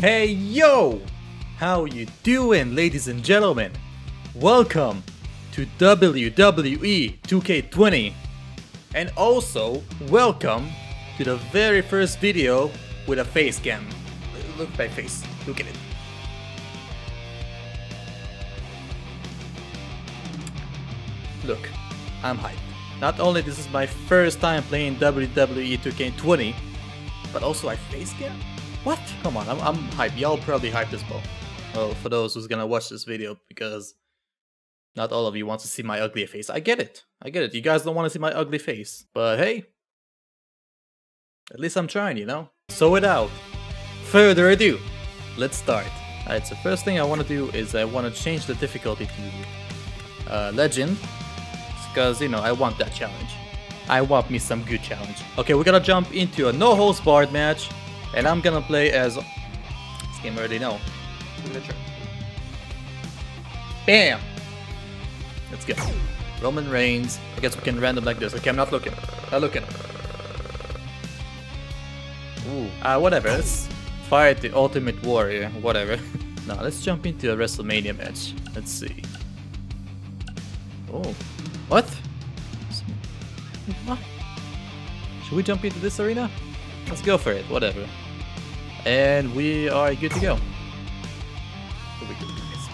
Hey yo! How you doing, ladies and gentlemen? Welcome to WWE 2K20, and also welcome to the very first video with a face cam. Look at my face, look at it. Look, I'm hyped. Not only this is my first time playing WWE 2K20, but also I face cam? What? Come on, I'm hyped. Y'all probably hyped as well. Well, for those who's gonna watch this video, because not all of you want to see my ugly face. I get it. I get it. You guys don't want to see my ugly face. But hey, at least I'm trying, you know? So without further ado, let's start. Alright, so first thing I want to do is I want to change the difficulty to Legend. Because, you know, I want that challenge. I want me some good challenge. Okay, we're gonna jump into a no holds barred match. And I'm gonna play as... this game already know. We're gonna try. Bam! Let's go. Roman Reigns. I guess we can random like this. Okay, I'm not looking. Not looking. Ooh. Whatever. Let's fight the Ultimate Warrior. Whatever. Now, let's jump into a WrestleMania match. Let's see. Oh. What? Should we jump into this arena? Let's go for it, whatever. And we are good to go. Here we go, guys.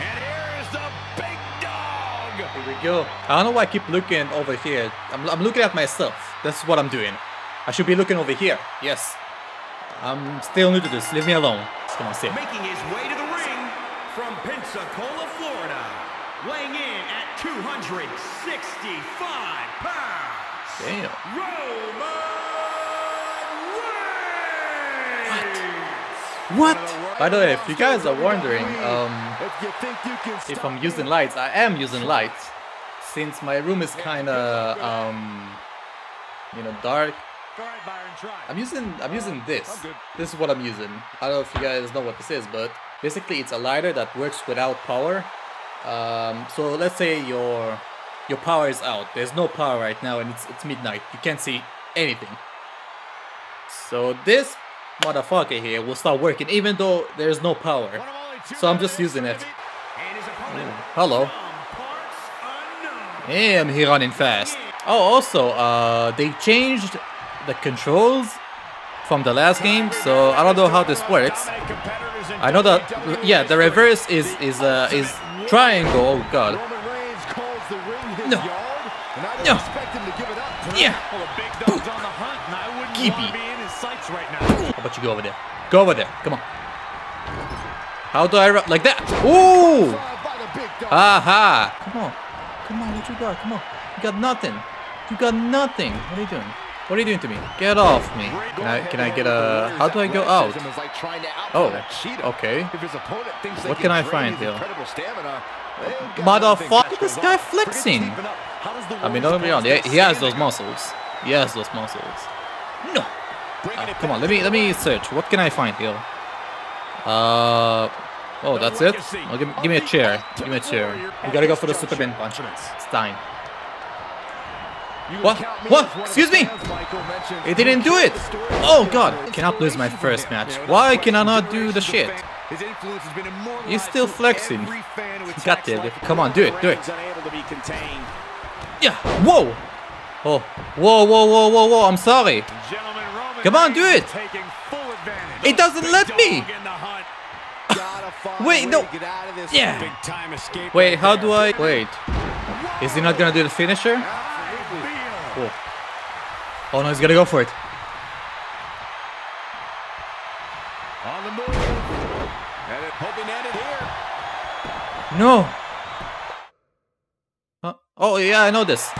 And here is the big dog! Here we go. I don't know why I keep looking over here. I'm looking at myself. That's what I'm doing. I should be looking over here. Yes. I'm still new to this. Leave me alone. Come on, sit. Making his way to the ring from Pensacola, Florida. Weighing in at 265 pounds. Damn. Roman! What? By the way, if you guys are wondering if I'm using lights, I am using lights. Since my room is kinda you know, dark. I'm using this. This is what I'm using. I don't know if you guys know what this is, but basically it's a lighter that works without power. So let's say your power is out. There's no power right now and it's midnight. You can't see anything. So this motherfucker here will start working even though there's no power, so I'm just using it. Hello. Damn, he running fast. Oh, also they changed the controls from the last game, so I don't know how this works. I know that, yeah, the reverse is triangle. Oh god, no, no, yeah, keepy. How about you go over there? Go over there. Come on. How do I run? Like that. Ooh. Aha. Come on. Come on. What you got? Come on. You got nothing. You got nothing. What are you doing? What are you doing to me? Get off me. Can I get a... how do I go out? Oh. Okay. What can I find here? Motherfucker. This guy flexing. I mean, don't be wrong. He has those muscles. He has those muscles. No. Come on, let me search. What can I find here? Oh, that's it? Oh, give me a chair. Give me a chair. We gotta go for the Superman punch. It's time. What? What? Excuse me! It didn't do it! Oh god! I cannot lose my first match. Why can I not do the shit? He's still flexing. God damn it. Come on, do it, do it. Yeah! Whoa! Oh. Whoa, whoa, whoa, whoa, whoa, I'm sorry. Come on, do it! It doesn't let me! Wait, no! Yeah! Wait, how do I... wait. Is he not gonna do the finisher? Oh, oh no, he's gonna go for it. No! Huh? Oh, yeah, I know this.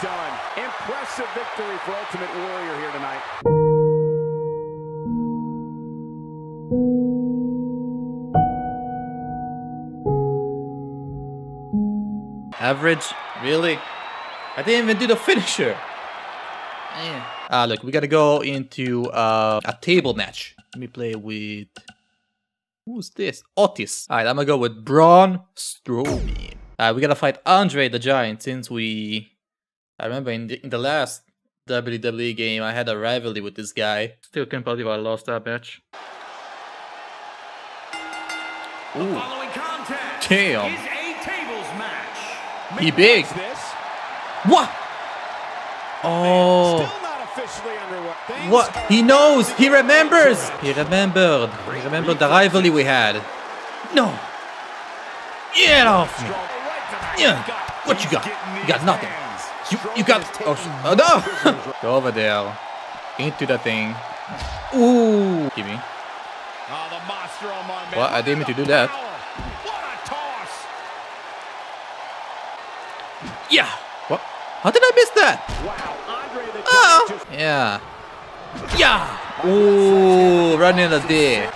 Done. Impressive victory for Ultimate Warrior here tonight. Average? Really? I didn't even do the finisher. Man. Look, we gotta go into a table match. Let me play with... who's this? Otis. Alright, I'm gonna go with Braun Strowman. Alright, we gotta fight Andre the Giant since we... I remember in the last WWE game, I had a rivalry with this guy. Still can't believe I lost that match. Ooh. The following contest is a tables match. He big. What? Oh. What? He knows. He remembers. He remembered. He remembered the rivalry we had. No. Get off me. Yeah. What you got? You got nothing. You got... Oh, no. Go over there. Into the thing. Ooh. Give me. Well, I didn't mean to do that. Yeah. What? How did I miss that? Oh. Yeah. Yeah. Ooh. Running in the day.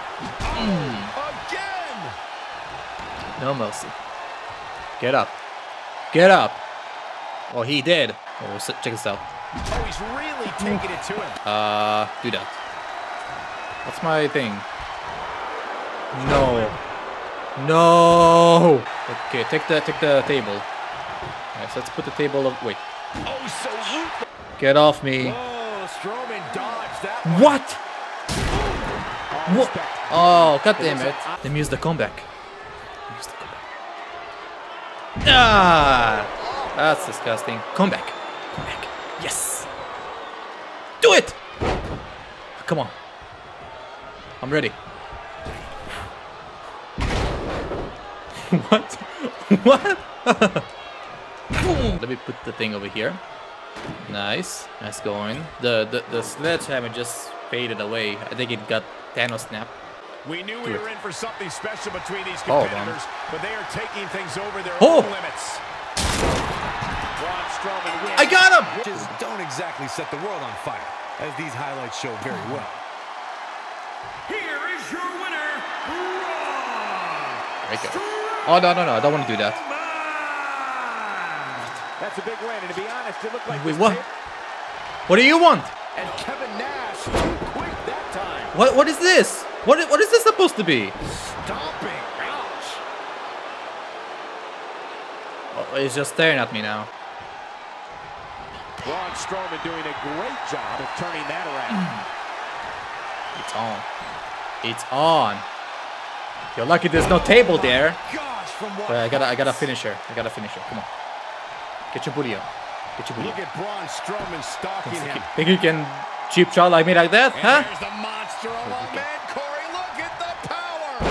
No mercy. Get up. Get up. Oh, he did. Oh, check this out. Oh, he's really taking it to him. Do that. What's my thing? No. No. Okay, take the table. Alright, so let's put the table up. Wait. Get off me. What? What? Oh, god damn it. Let me use the comeback. Ah! That's disgusting. Come back. Come back. Yes. Do it! Come on. I'm ready. What? What? Let me put the thing over here. Nice. Nice going. The sledgehammer just faded away. I think it got Thanos snap. We knew we were in for something special between these competitors, but they are taking things over their own limits. Braun Strowman wins. I got him! Just don't exactly set the world on fire, as these highlights show very well. Here is your winner, Braun Strowman. Oh, no, I don't want to do that. That's a big win, and to be honest, it looked like... Wait, what? What do you want? And Kevin Nash, too quick that time. What is this? What is this supposed to be? Stomping. Ouch. Oh, he's just staring at me now. Braun Strowman doing a great job of turning that around. It's on. It's on. You're lucky there's no table there. But I gotta finish her. Come on. Get your booty up. Get your booty up. Look at Braun Strowman stalking him. Think you can cheap shot like me like that, huh? There's the monster man.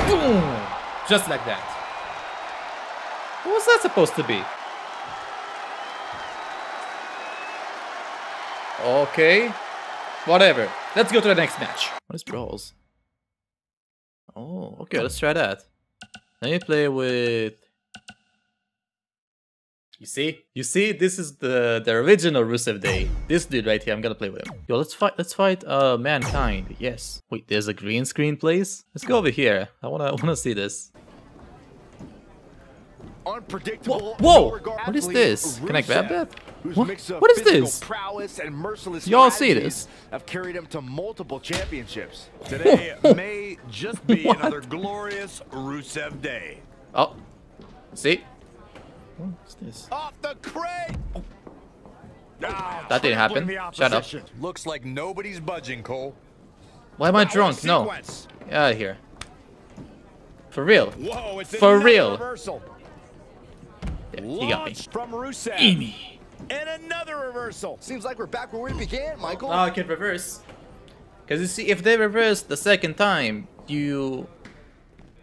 Boom! Just like that. What was that supposed to be? Okay. Whatever. Let's go to the next match. What is brawls? Oh, okay. Let's try that. Let me play with... You see? You see? This is the original Rusev Day. This dude right here. I'm gonna play with him. Yo, let's fight Mankind. Yes. Wait, there's a green screen place? Let's go over here. I wanna see this. Unpredictable. Whoa! What is this? Can I grab that? What is this? Y'all see this? I've carried him to multiple championships. Today may just be another glorious Rusev Day. Oh. See? What's this? Off the crate. Oh. Oh, that didn't happen. Shut up. Looks like nobody's budging, Cole. Why am I drunk? No. Get out of here. For real. Whoa, it's for real. There, he got me. From Rusev. Amy. And another reversal. Seems like we're back where we began, Michael. Oh, I can reverse. Because you see, if they reverse the second time, you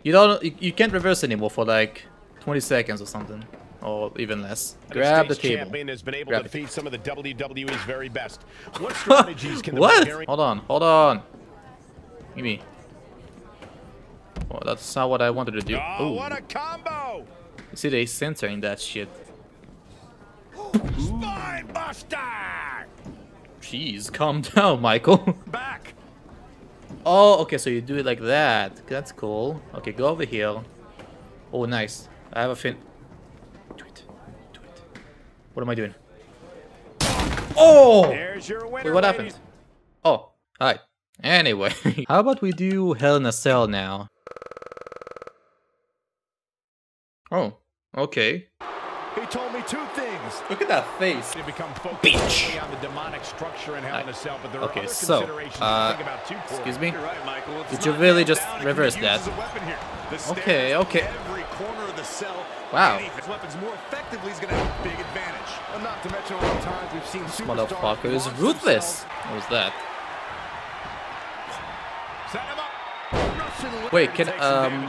can't reverse anymore for like 20 seconds or something. Or even less. Grab the table. Champion has been able to defeat some of the WWE's very best. What strategies can the... Hold on. Give me. Oh, that's not what I wanted to do. Oh, what a combo! You see, they censoring that shit. Spine buster! Jeez, calm down, Michael. Back. Oh, okay. So you do it like that. That's cool. Okay, go over here. Oh, nice. I have a fin. What am I doing? Oh! There's your winner. Wait, what happened? Oh, alright. Anyway, how about we do Hell in a Cell now? Oh, okay. He told me two things. Look at that face. Bitch. On the demonic structure in Hell in a Cell, but there are other considerations to think about too. Excuse me. Did you really just reverse that? Okay, okay. Wow. This motherfucker is ruthless. What was that? Wait, can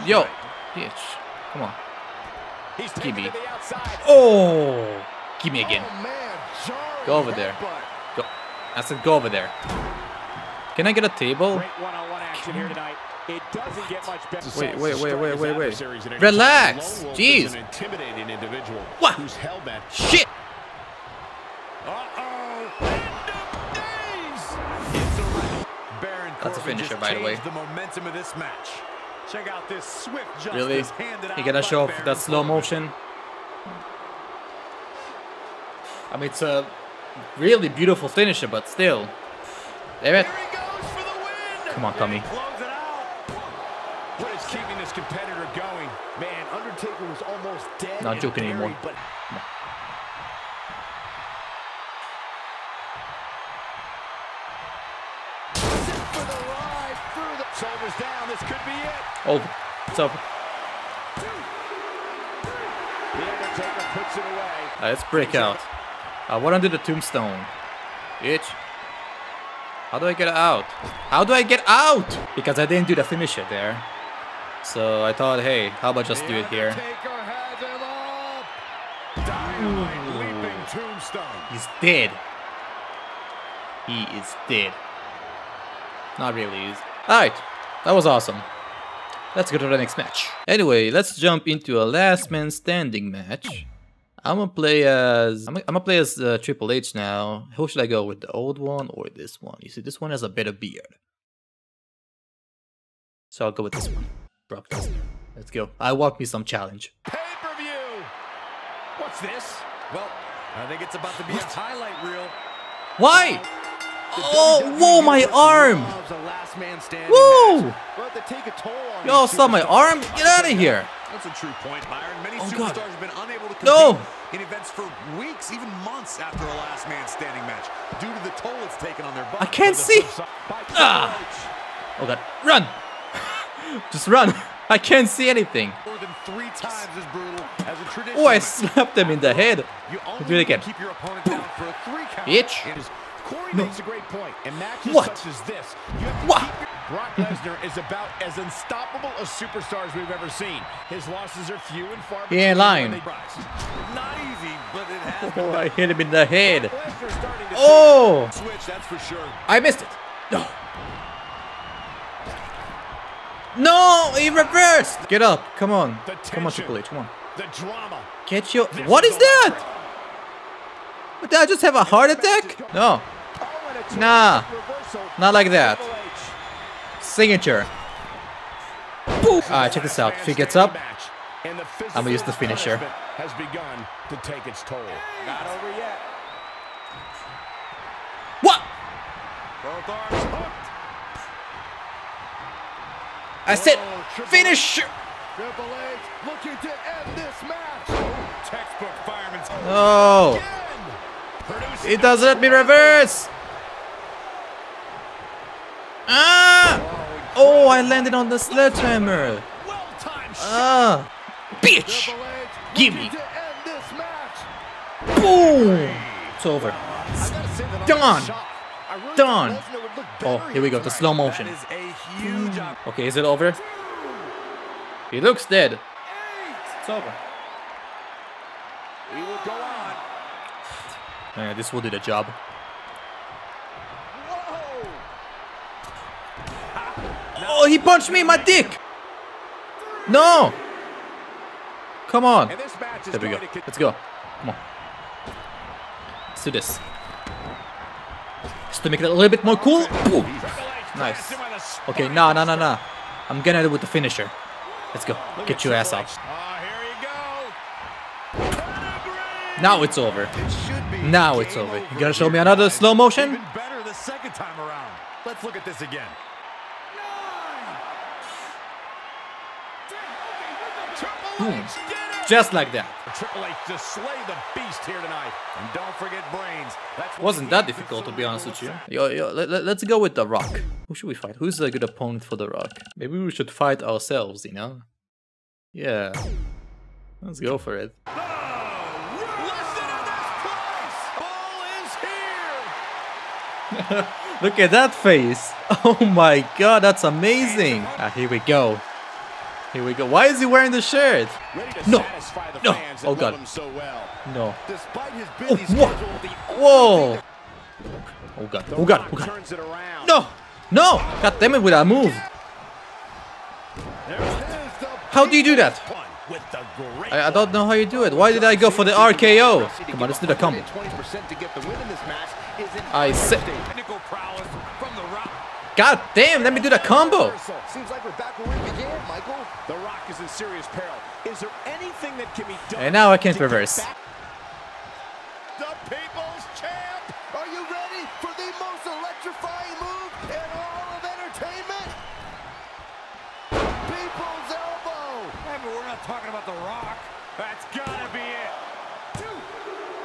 yo, bitch, come on. Give me. Oh, give me again. Go over there. Go. I said go over there. Can I get a table? Wait. Relax. Jeez. What? Shit. That's a finisher, by the way. Check out this swift justice. Really? You gonna show off that slow motion? I mean, it's a really beautiful finisher, but still. Damn it. Come on, Tommy. What is keeping this competitor going? Man, Undertaker was almost dead. Not joking anymore. But... No. Shoulders down, this could be it. Oh, it's over. The Undertaker puts it away. Let's break out. I want to do the tombstone. Bitch. How do I get out? How do I get out? Because I didn't do the finisher there. So I thought, hey, how about just do it here? He's dead. He is dead. Not really. Alright, that was awesome. Let's go to the next match. Anyway, let's jump into a last man standing match. I'm gonna play as Triple H now. Who should I go with, the old one or this one? You see, this one has a better beard. So I'll go with this one. Brock Lesnar. Let's go. I want me some challenge. Pay-per-view. What's this? Well, I think it's about to be a highlight reel. Why? Oh, whoa, my arm! Woo! Y'all saw my arm? Get out of here! That's a true point, Byron. Many superstars have been unable to compete in events for weeks, even months after a last man standing match due to the toll it's taken on their body. I can't see! Ah! Oh god, run! Just run! I can't see anything. More than 3 times as brutal as a tradition. Oh, I slapped them in the head. Do it again. Bitch! No. Makes a great point. And matches such as this, you have to Brock Lesnar is about as unstoppable a superstar as we've ever seen. His losses are few and far between. Yeah, lying. Not easy, but it has been. I hit him in the head. Oh! Switch, that's for sure. I missed it. No. No, he reversed. Get up. Come on. Come on, Triple H. Come on. The drama. Get your... What is that? Did I just have a heart attack? No. Nah, not like that. Signature. Alright, check this out. If he gets up, I'm gonna use the finisher. Has begun to take its toll. Not over yet. What? I said finisher. Triple H looking to end this match. Textbook fireman's. Oh. It doesn't let me reverse! Ah! Oh, I landed on the sledgehammer! Ah! Bitch! Gimme! Boom! It's over. Done! Done! Oh, here we go, the slow motion. Okay, is it over? He looks dead. It's over. We will go on. This will do the job. Oh, he punched me in my dick! No! Come on! There we go. Let's go. Come on. Let's do this. Just to make it a little bit more cool. Boom. Nice. Okay, nah. I'm gonna do it with the finisher. Let's go. Get your ass up. Now it's over. Now it's over. You gonna show me another slow motion? Even better the second time around. Let's look at this again. Just like that. Triple H to slay the beast here tonight. And don't forget brains. Wasn't that difficult, to be honest with you. Let's go with The Rock. Who should we fight? Who's a good opponent for The Rock? Maybe we should fight ourselves, you know? Yeah. Let's go for it. Oh, listen to this place! Ball is here! Look at that face! Oh my god, that's amazing! Ah, here we go. Here we go. Why is he wearing the shirt? No. No. Oh god. No. Oh, whoa. Whoa. Oh god. Oh god. Oh god. No. No. God damn it with that move. How do you do that? I don't know how you do it. Why did I go for the RKO? Come on, let's do the combo. I said. God damn, let me do the combo. Seems like we're back where we began, Michael. The Rock is in serious peril. Is there anything that can be done? And now I can't reverse. The people's champ. Are you ready for the most electrifying move in all of entertainment? The people's elbow. Hey, but we're not talking about The Rock. That's gotta be it.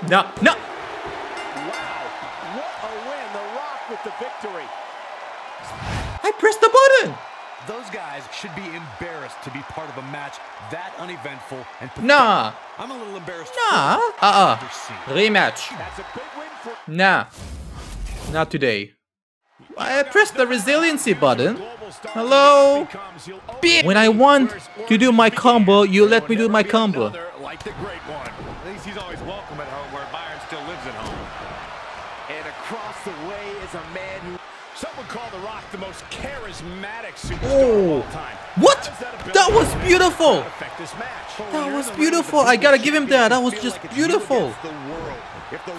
No, no. Wow, what a win. The Rock with the victory. I pressed the button. Those guys should be embarrassed to be part of a match that uneventful and pathetic. Nah. I'm a little embarrassed. Nah. Rematch. That's a big win for nah. Not today. I pressed the resiliency button. Hello. When I want to do my combo, you let me do my combo. Like the great one. At least he's always welcome at home where Byron still lives at home. And across the way is a man who some would call The Rock the most charismatic superstar of all time. What? That was beautiful. That was beautiful. I gotta give him that. That was just beautiful.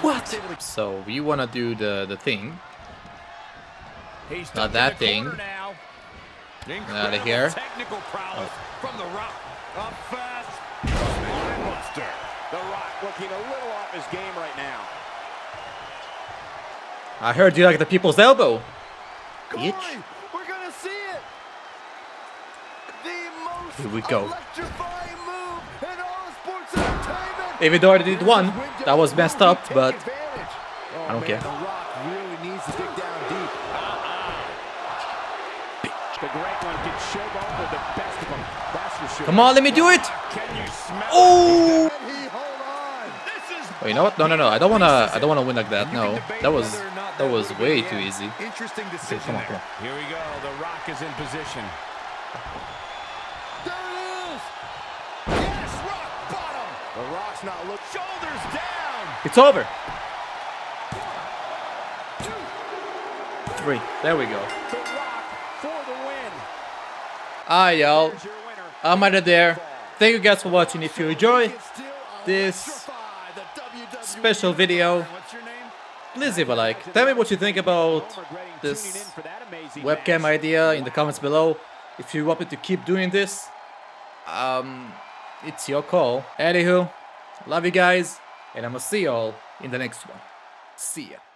What? So we wanna do the thing. Not that thing. Get out of here. The Rock looking a little off his game right now. I heard you like the people's elbow. We're gonna see it. The most here we go. Move in all sports even though I did one, that was messed up, but I don't care. Come on, let me do it. Oh! Oh, you know what? No. I don't wanna win like that. No, that was way too easy. Interesting decision. Come on, come on. Here we go. The Rock is in position. There it is. Yes, rock bottom. The Rock's not looking. Shoulders down. It's over. 1, 2, 3. There we go. The Rock for the win. Alright, y'all. I'm out of there. Thank you guys for watching. If you enjoy this special video, please leave a like. Tell me what you think about this webcam idea in the comments below. If you want me to keep doing this, it's your call. Anywho, love you guys, and I'm gonna see y'all in the next one. See ya.